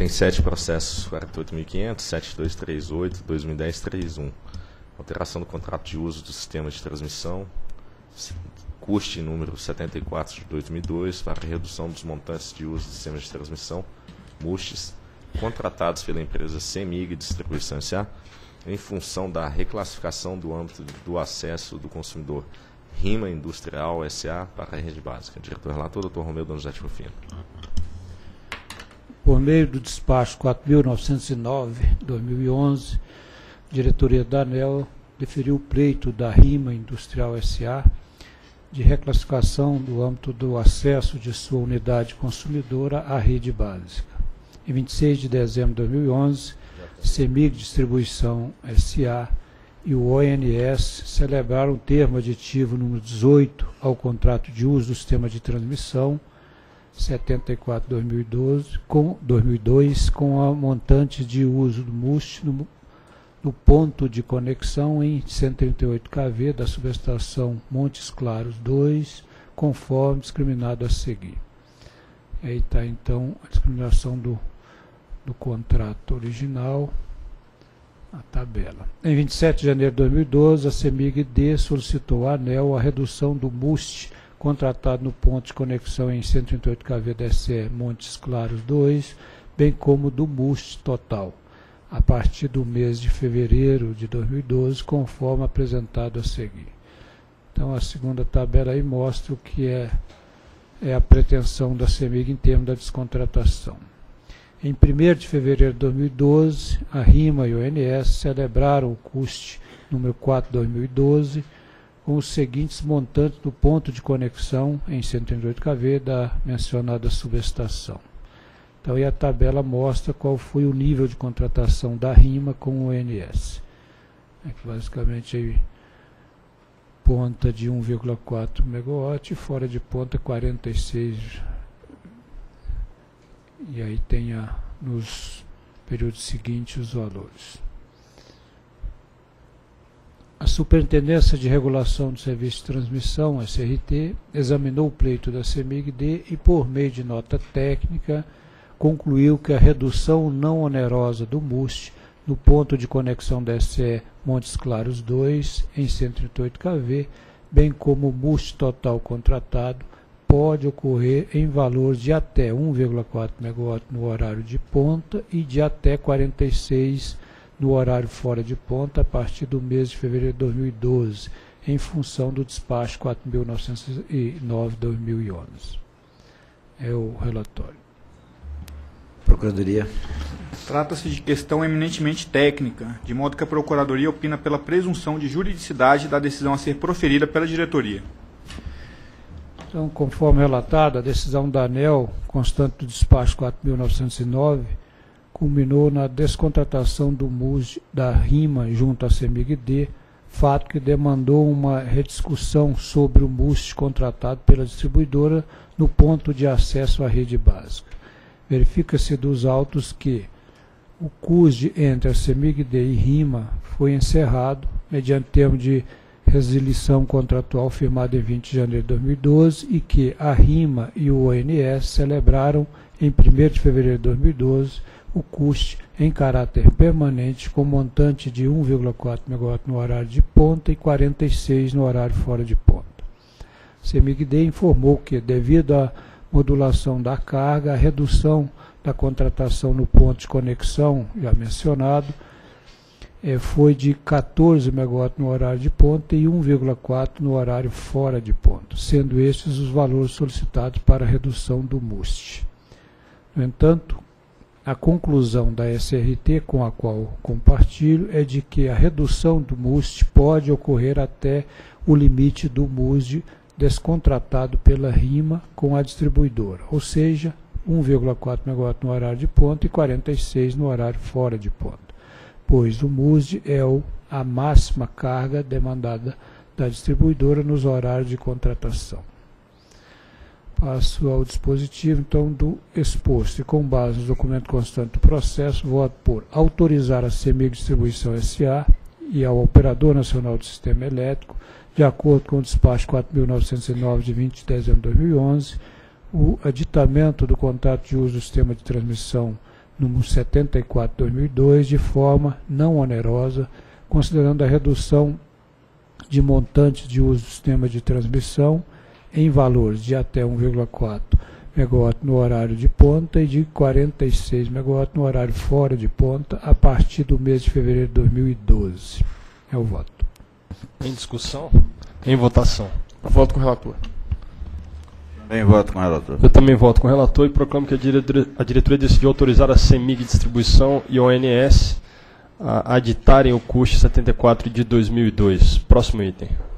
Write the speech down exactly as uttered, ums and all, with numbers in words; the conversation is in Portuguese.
Tem sete processos quarenta e oito mil e quinhentos, sete mil duzentos e trinta e oito, dois mil e dez, trinta e um. Alteração do contrato de uso do sistema de transmissão. C U S T número setenta e quatro de dois mil e dois para redução dos montantes de uso do sistema de transmissão, M U S Ts, contratados pela empresa CEMIG Distribuição S A, em função da reclassificação do âmbito do acesso do consumidor RIMA Industrial S A para a rede básica. Diretor relator, doutor Romeu Donizete Rufino. Por meio do despacho quatro mil novecentos e nove barra dois mil e onze, diretoria da ANEEL deferiu o pleito da RIMA Industrial S A de reclassificação do âmbito do acesso de sua unidade consumidora à rede básica. Em vinte e seis de dezembro de dois mil e onze, CEMIG Distribuição S A e o O N S celebraram o termo aditivo número dezoito ao contrato de uso do sistema de transmissão setenta e quatro barra dois mil e dois com, com a montante de uso do M U S T no, no ponto de conexão em cento e trinta e oito quilovolts da subestação Montes Claros dois, conforme discriminado a seguir. Aí está então a discriminação do do contrato original, a tabela. Em vinte e sete de janeiro de dois mil e doze, a CEMIG-D solicitou à ANEEL a redução do M U S T contratado no ponto de conexão em cento e trinta e oito quilovolts da S E Montes Claros dois, bem como do M U S T total, a partir do mês de fevereiro de dois mil e doze, conforme apresentado a seguir. Então, a segunda tabela aí mostra o que é, é a pretensão da CEMIG em termos da descontratação. Em primeiro de fevereiro de dois mil e doze, a RIMA e o O N S celebraram o C U S T número quatro barra dois mil e doze com os seguintes montantes do ponto de conexão em cento e trinta e oito quilovolts da mencionada subestação. Então, aí a tabela mostra qual foi o nível de contratação da RIMA com o O N S. Aqui, basicamente, aí, ponta de um vírgula quatro megawatt e fora de ponta quarenta e seis. E aí tem a, nos períodos seguintes os valores. A Superintendência de Regulação do Serviço de Transmissão, S R T, examinou o pleito da CEMIG-D e, por meio de nota técnica, concluiu que a redução não onerosa do M U S T no ponto de conexão da S E Montes Claros dois, em cento e trinta e oito quilovolts, bem como o M U S T total contratado, pode ocorrer em valores de até um vírgula quatro megawatt no horário de ponta e de até quarenta e seis no horário fora de ponta a partir do mês de fevereiro de dois mil e doze, em função do despacho quatro mil novecentos e nove barra dois mil e onze. É o relatório. Procuradoria. Trata-se de questão eminentemente técnica, de modo que a Procuradoria opina pela presunção de juridicidade da decisão a ser proferida pela diretoria. Então, conforme relatado, a decisão da ANEEL, constante do despacho quatro mil novecentos e nove, culminou na descontratação do M U S da RIMA junto à CEMIG-D, fato que demandou uma rediscussão sobre o M U S contratado pela distribuidora no ponto de acesso à rede básica. Verifica-se dos autos que o C U S D entre a CEMIG-D e RIMA foi encerrado mediante termo de resilição contratual firmada em vinte de janeiro de dois mil e doze e que a RIMA e o O N S celebraram em primeiro de fevereiro de dois mil e doze o C U S T em caráter permanente com montante de um vírgula quatro megawatt no horário de ponta e quarenta e seis no horário fora de ponta. A CEMIG-D informou que, devido à modulação da carga, a redução da contratação no ponto de conexão já mencionado, É, foi de quatorze megawatt no horário de ponta e um vírgula quatro no horário fora de ponta, sendo estes os valores solicitados para a redução do M U S T. No entanto, a conclusão da S R T, com a qual compartilho, é de que a redução do M U S T pode ocorrer até o limite do M U S D descontratado pela RIMA com a distribuidora, ou seja, um vírgula quatro megawatt no horário de ponta e quarenta e seis no horário fora de ponta, pois o M U S D é a máxima carga demandada da distribuidora nos horários de contratação. Passo ao dispositivo, então, do exposto. E com base no documento constante do processo, voto por autorizar a CEMIG Distribuição S A e ao Operador Nacional do Sistema Elétrico, de acordo com o despacho quatro mil novecentos e nove de vinte de dezembro de dois mil e onze, o aditamento do contrato de uso do sistema de transmissão número setenta e quatro barra dois mil e dois, de forma não onerosa, considerando a redução de montantes de uso do sistema de transmissão em valores de até um vírgula quatro megawatt no horário de ponta e de quarenta e seis megawatt no horário fora de ponta a partir do mês de fevereiro de dois mil e doze. É o voto. Em discussão? Em votação. Voto com o relator. Também voto com o relator. Eu também voto com o relator e proclamo que a diretoria, a diretoria decidiu autorizar a CEMIG Distribuição e O N S a aditarem o CUST setenta e quatro de dois mil e dois. Próximo item.